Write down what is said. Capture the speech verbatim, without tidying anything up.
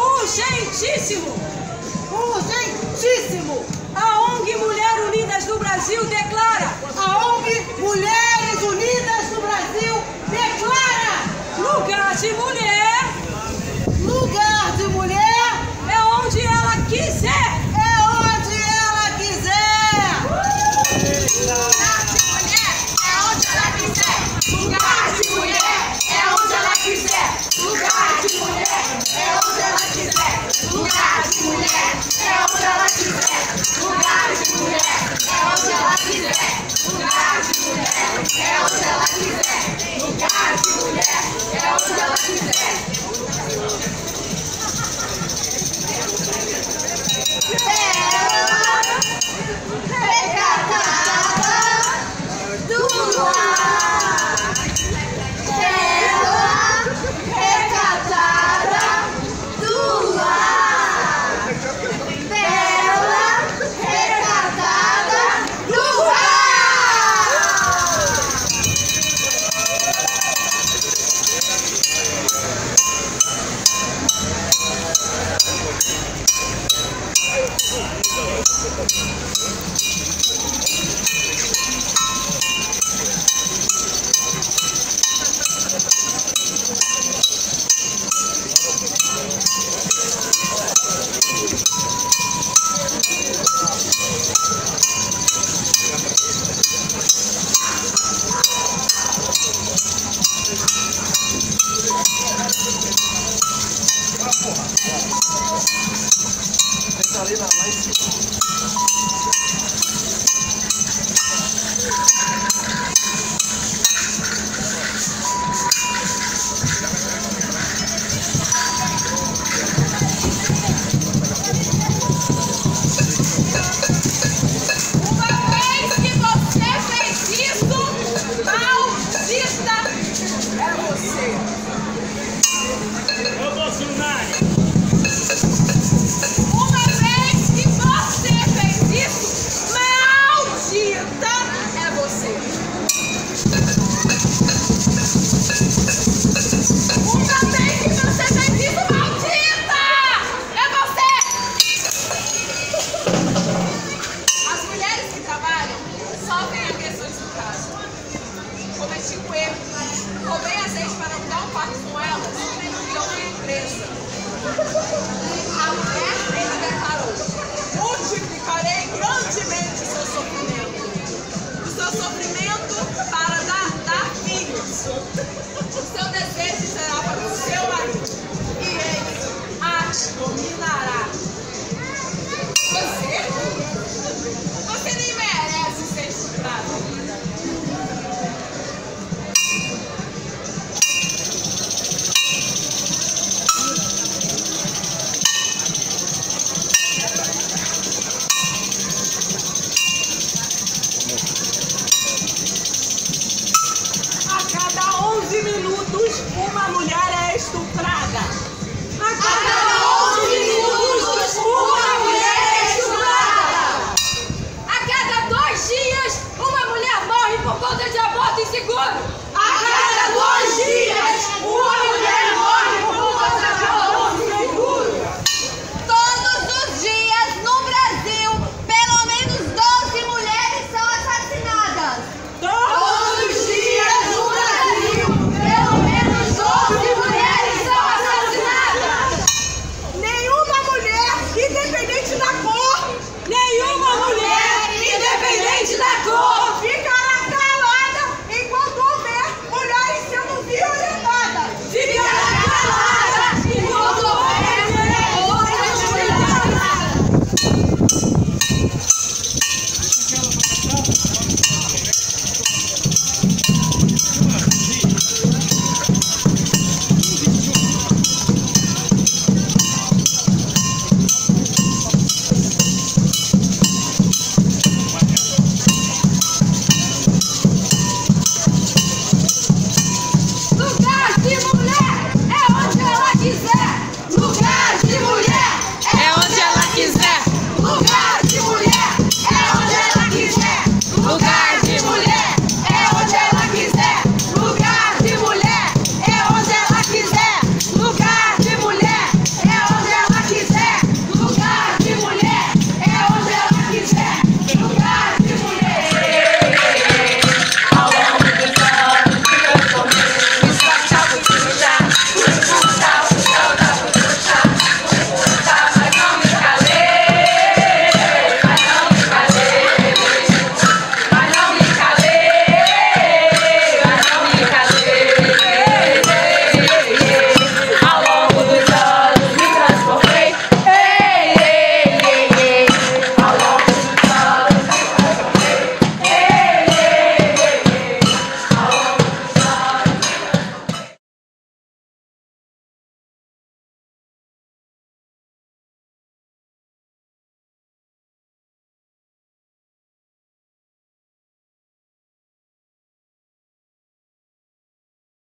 Urgentíssimo, urgentíssimo, a ONG Mulheres Unidas do Brasil declara, a ONG Mulheres Unidas do Brasil declara lugar de mulher, lugar de mulher é onde ela quiser, é onde ela quiser, lugar de mulher é onde ela quiser, lugar de mulher é onde ela quiser, lugar de mulher é onde ela quiser. Lugar de mulher é onde ela quiser. Lugar de mulher é onde ela quiser. Lugar de mulher é onde ela quiser. Lugar de mulher é onde ela quiser. Recatada do lar. Tá ali na lá em cima.